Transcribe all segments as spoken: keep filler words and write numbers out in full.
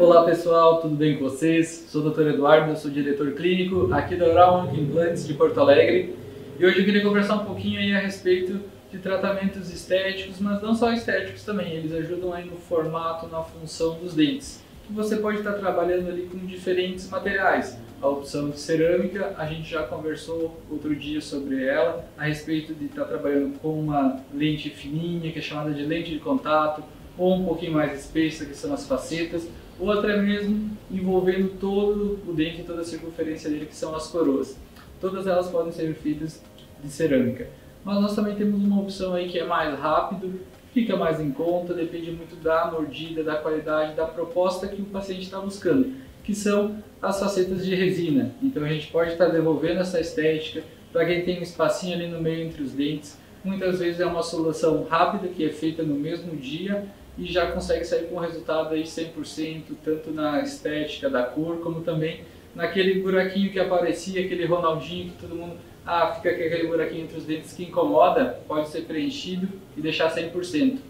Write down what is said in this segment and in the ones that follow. Olá pessoal, tudo bem com vocês? Sou o doutor Eduardo, eu sou diretor clínico aqui da Oral Unic Implantes de Porto Alegre e hoje eu queria conversar um pouquinho aí a respeito de tratamentos estéticos, mas não só estéticos também, eles ajudam aí no formato, na função dos dentes. Que você pode estar trabalhando ali com diferentes materiais. A opção de cerâmica, a gente já conversou outro dia sobre ela, a respeito de estar trabalhando com uma lente fininha, que é chamada de lente de contato, ou um pouquinho mais espessa, que são as facetas, ou até mesmo envolvendo todo o dente, toda a circunferência dele, que são as coroas. Todas elas podem ser feitas de cerâmica. Mas nós também temos uma opção aí que é mais rápido, fica mais em conta, depende muito da mordida, da qualidade, da proposta que o paciente está buscando, que são as facetas de resina. Então a gente pode estar devolvendo essa estética para quem tem um espacinho ali no meio entre os dentes. Muitas vezes é uma solução rápida que é feita no mesmo dia e já consegue sair com um resultado aí cem por cento, tanto na estética da cor, como também naquele buraquinho que aparecia, aquele Ronaldinho que todo mundo... Ah, fica aquele buraquinho entre os dentes que incomoda, pode ser preenchido e deixar cem por cento,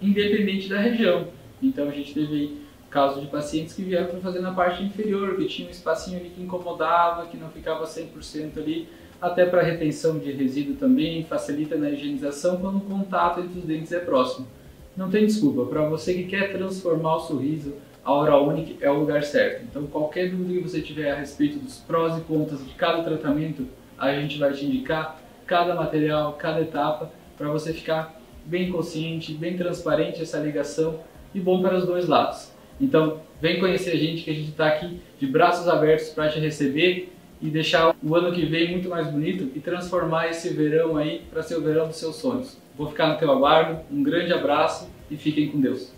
independente da região. Então a gente teve casos de pacientes que vieram para fazer na parte inferior, que tinha um espacinho ali que incomodava, que não ficava cem por cento ali, até para retenção de resíduo também, facilita na higienização quando o contato entre os dentes é próximo. Não tem desculpa, para você que quer transformar o sorriso, a Oral Unic é o lugar certo. Então qualquer dúvida que você tiver a respeito dos prós e contras de cada tratamento, a gente vai te indicar cada material, cada etapa, para você ficar bem consciente, bem transparente essa ligação e bom para os dois lados. Então vem conhecer a gente, que a gente está aqui de braços abertos para te receber e deixar o ano que vem muito mais bonito e transformar esse verão aí para ser o verão dos seus sonhos. Vou ficar no teu aguardo, um grande abraço e fiquem com Deus.